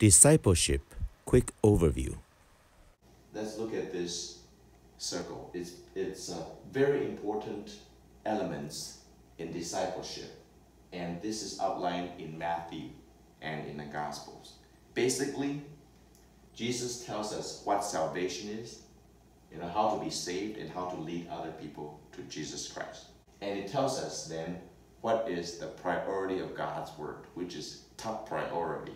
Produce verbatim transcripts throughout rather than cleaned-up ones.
Discipleship, quick overview. Let's look at this circle. It's, it's a very important elements in discipleship. And this is outlined in Matthew and in the Gospels. Basically, Jesus tells us what salvation is, you know, how to be saved and how to lead other people to Jesus Christ. And it tells us then what is the priority of God's Word, which is top priority.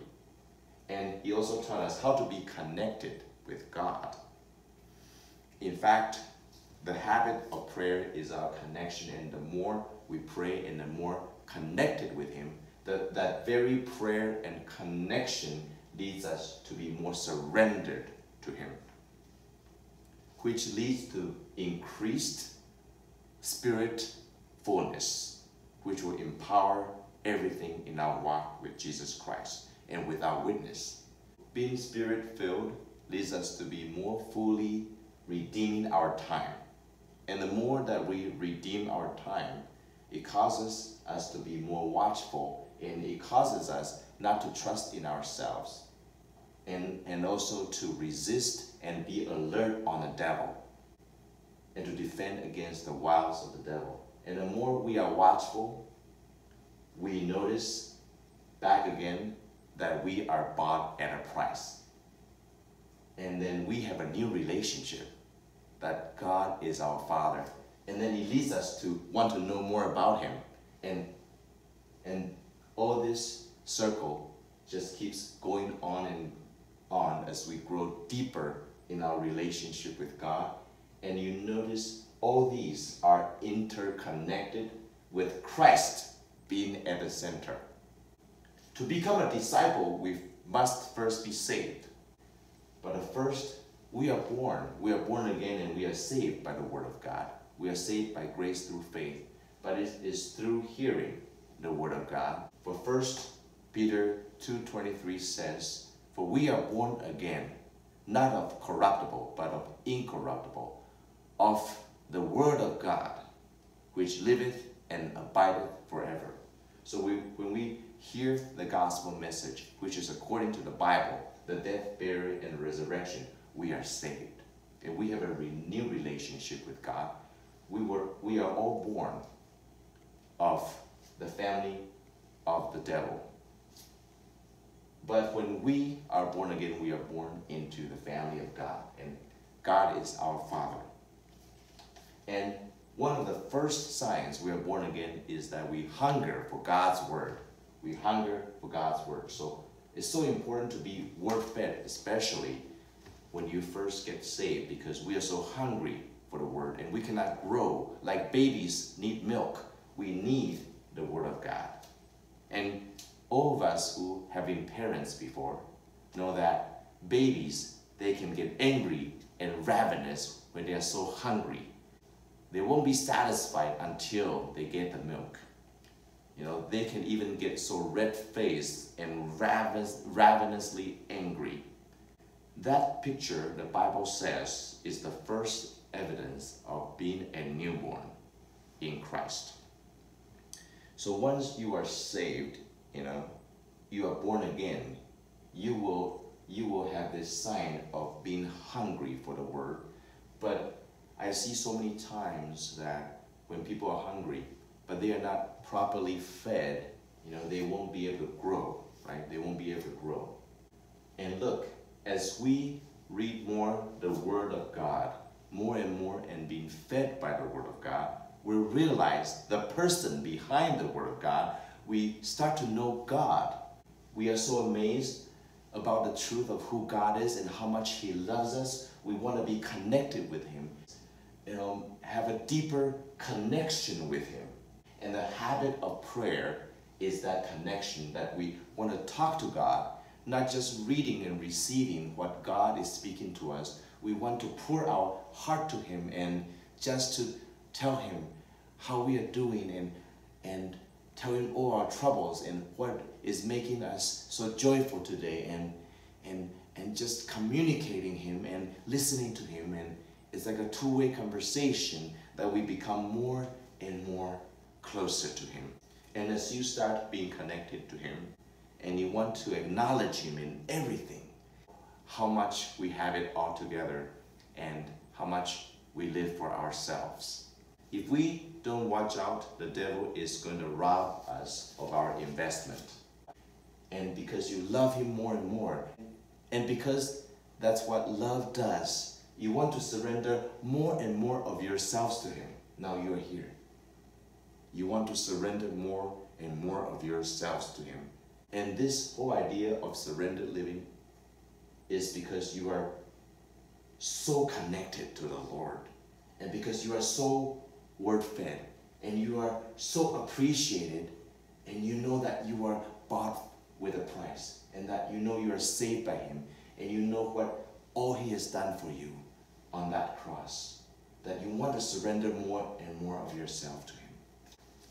And he also tells us how to be connected with God. In fact, the habit of prayer is our connection, and the more we pray and the more connected with Him, the, that very prayer and connection leads us to be more surrendered to Him, which leads to increased spiritfulness, which will empower everything in our walk with Jesus Christ and with our witness. Being spirit-filled leads us to be more fully redeeming our time. And the more that we redeem our time, it causes us to be more watchful, and it causes us not to trust in ourselves, and, and also to resist and be alert on the devil, and to defend against the wiles of the devil. And the more we are watchful, we notice back again that we are bought at a price. And then we have a new relationship that God is our Father. And then it leads us to want to know more about Him. And, and all this circle just keeps going on and on as we grow deeper in our relationship with God. And you notice all these are interconnected with Christ being at the center. To become a disciple, we must first be saved. But at first, we are born. We are born again, and we are saved by the Word of God. We are saved by grace through faith, but it is through hearing the Word of God. For First Peter two twenty-three says, "For we are born again, not of corruptible, but of incorruptible, of the Word of God, which liveth and abideth forever." So we, when we hear the gospel message, which is according to the Bible, the death, burial, and resurrection, we are saved. And we have a renewed relationship with God. We, were, we are all born of the family of the devil. But when we are born again, we are born into the family of God. And God is our Father. And one of the first signs we are born again is that we hunger for God's Word. We hunger for God's Word. So it's so important to be Word-fed, especially when you first get saved, because we are so hungry for the Word, and we cannot grow like babies need milk. We need the Word of God. And all of us who have been parents before know that babies, they can get angry and ravenous when they are so hungry. They won't be satisfied until they get the milk. You know, they can even get so red-faced and ravenous, ravenously angry. That picture, the Bible says, is the first evidence of being a newborn in Christ. So once you are saved, you know, you are born again, you will, you will have this sign of being hungry for the Word. But I see so many times that when people are hungry, but they are not properly fed, you know, they won't be able to grow, right? They won't be able to grow. And look, as we read more the Word of God, more and more, and being fed by the Word of God, we realize the person behind the Word of God. We start to know God. We are so amazed about the truth of who God is and how much He loves us. We want to be connected with Him, you know, have a deeper connection with Him. And the habit of prayer is that connection that we want to talk to God. Not just reading and receiving what God is speaking to us. We want to pour our heart to Him and just to tell Him how we are doing, and, and tell Him all our troubles and what is making us so joyful today, and, and, and just communicating Him and listening to Him. And it's like a two-way conversation that we become more and more closer to Him. And as you start being connected to Him, and you want to acknowledge Him in everything. How much we have it all together and how much we live for ourselves. If we don't watch out, the devil is going to rob us of our investment. And because you love Him more and more, and because that's what love does, you want to surrender more and more of yourselves to Him. Now you are here. You want to surrender more and more of yourselves to Him. And this whole idea of surrendered living is because you are so connected to the Lord, and because you are so word-fed, and you are so appreciated, and you know that you are bought with a price, and that you know you are saved by Him, and you know what all He has done for you on that cross, that you want to surrender more and more of yourself to Him.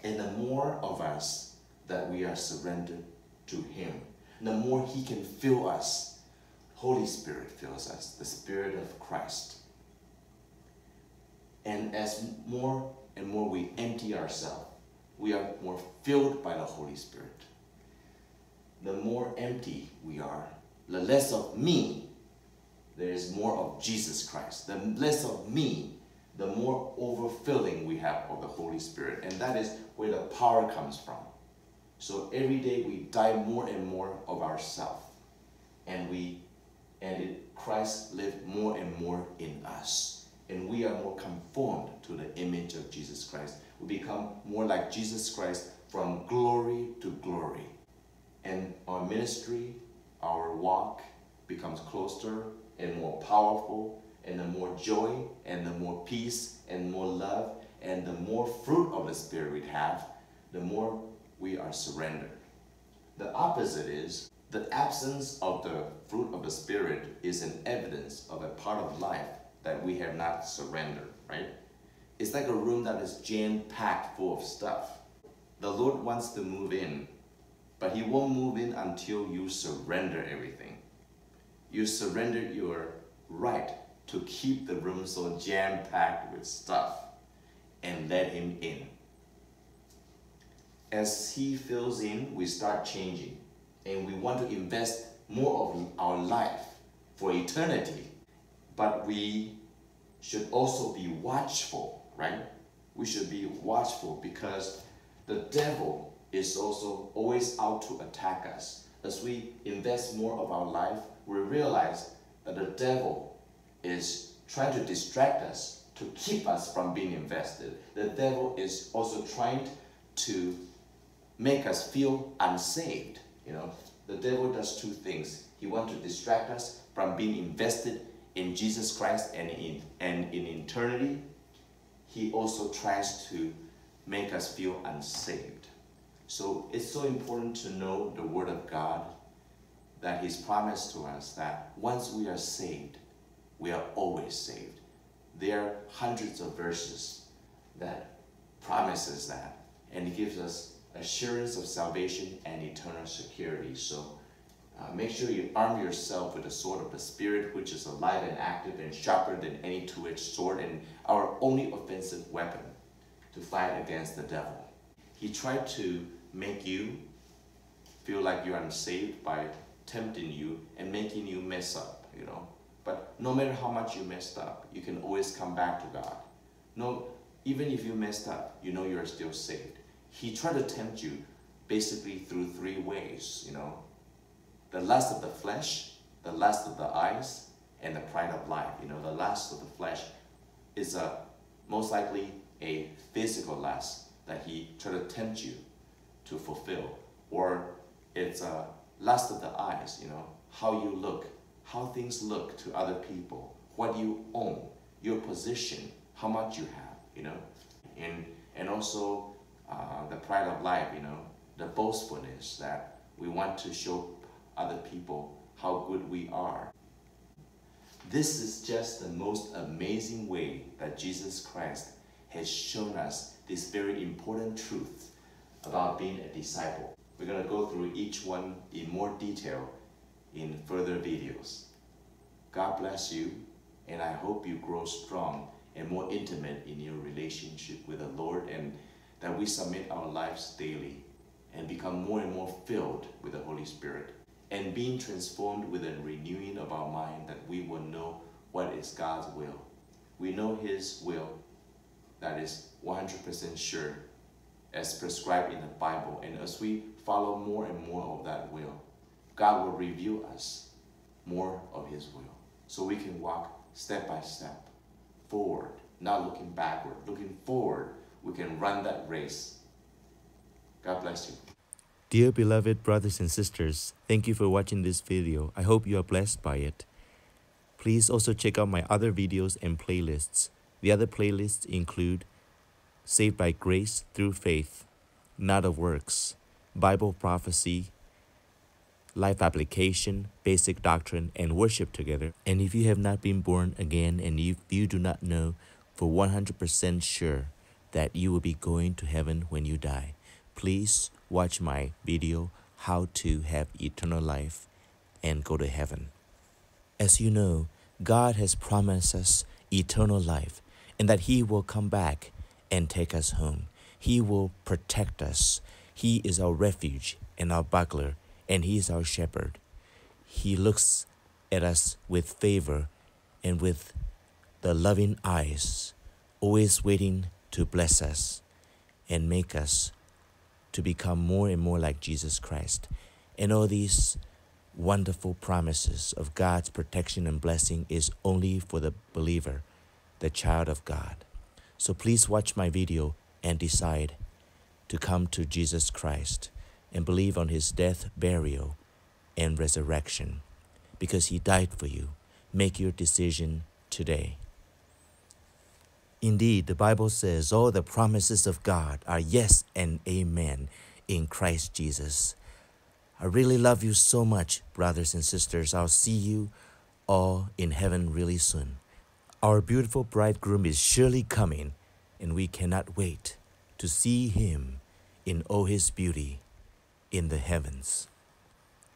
And the more of us that we are surrendered to Him, the more He can fill us. Holy Spirit fills us, the Spirit of Christ. And as more and more we empty ourselves, we are more filled by the Holy Spirit. The more empty we are, the less of me, there is more of Jesus Christ. The less of me, the more overfilling we have of the Holy Spirit. And that is where the power comes from. So every day we die more and more of ourselves, and we And it, Christ lived more and more in us. And we are more conformed to the image of Jesus Christ. We become more like Jesus Christ from glory to glory. And our ministry, our walk becomes closer and more powerful. And the more joy and the more peace and more love and the more fruit of the Spirit we have, the more we are surrendered. The opposite is, the absence of the fruit of the Spirit is an evidence of a part of life that we have not surrendered, right? It's like a room that is jam-packed full of stuff. The Lord wants to move in, but He won't move in until you surrender everything. You surrender your right to keep the room so jam-packed with stuff and let Him in. As He fills in, we start changing. And we want to invest more of our life for eternity. But we should also be watchful, right? We should be watchful because the devil is also always out to attack us. As we invest more of our life, we realize that the devil is trying to distract us, to keep us from being invested. The devil is also trying to make us feel unsaved. You know, the devil does two things. He wants to distract us from being invested in Jesus Christ and in, and in eternity. He also tries to make us feel unsaved. So it's so important to know the Word of God, that He's promised to us that once we are saved, we are always saved. There are hundreds of verses that promises that, and it gives us assurance of salvation and eternal security. So uh, make sure you arm yourself with the sword of the Spirit, which is alive and active and sharper than any two-edged sword, and our only offensive weapon to fight against the devil. He tried to make you feel like you're unsaved by tempting you and making you mess up, you know. But no matter how much you messed up, you can always come back to God. No, even if you messed up, you know you're still saved. He tried to tempt you basically through three ways, you know. The lust of the flesh, the lust of the eyes, and the pride of life. You know, the lust of the flesh is a, most likely a physical lust that he tried to tempt you to fulfill. Or it's a lust of the eyes, you know, how you look, how things look to other people, what you own, your position, how much you have, you know. And, and also, Uh, the pride of life, you know, the boastfulness that we want to show other people how good we are. This is just the most amazing way that Jesus Christ has shown us this very important truth about being a disciple. We're going to go through each one in more detail in further videos. God bless you, and I hope you grow strong and more intimate in your relationship with the Lord, and that we submit our lives daily and become more and more filled with the Holy Spirit, and being transformed with a renewing of our mind, that we will know what is God's will. We know His will that is one hundred percent sure, as prescribed in the Bible, and as we follow more and more of that will, God will reveal us more of His will, so we can walk step by step forward, not looking backward, looking forward. We can run that race. God bless you. Dear beloved brothers and sisters, thank you for watching this video. I hope you are blessed by it. Please also check out my other videos and playlists. The other playlists include Saved by Grace Through Faith, Not of Works, Bible Prophecy, Life Application, Basic Doctrine, and Worship Together. And if you have not been born again, and if you do not know for one hundred percent sure that you will be going to heaven when you die, please watch my video, How to Have Eternal Life and Go to Heaven. As you know, God has promised us eternal life, and that He will come back and take us home. He will protect us. He is our refuge and our buckler, and He is our shepherd. He looks at us with favor and with the loving eyes, always waiting to bless us and make us to become more and more like Jesus Christ. And all these wonderful promises of God's protection and blessing is only for the believer, the child of God. So please watch my video and decide to come to Jesus Christ and believe on His death, burial, and resurrection, because He died for you. Make your decision today. Indeed, the Bible says all the promises of God are yes and amen in Christ Jesus. I really love you so much, brothers and sisters. I'll see you all in heaven really soon. Our beautiful bridegroom is surely coming, and we cannot wait to see Him in all His beauty in the heavens.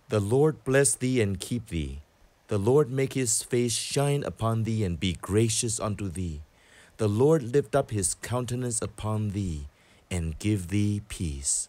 The Lord bless thee and keep thee. The Lord make His face shine upon thee and be gracious unto thee. The Lord lift up His countenance upon thee and give thee peace.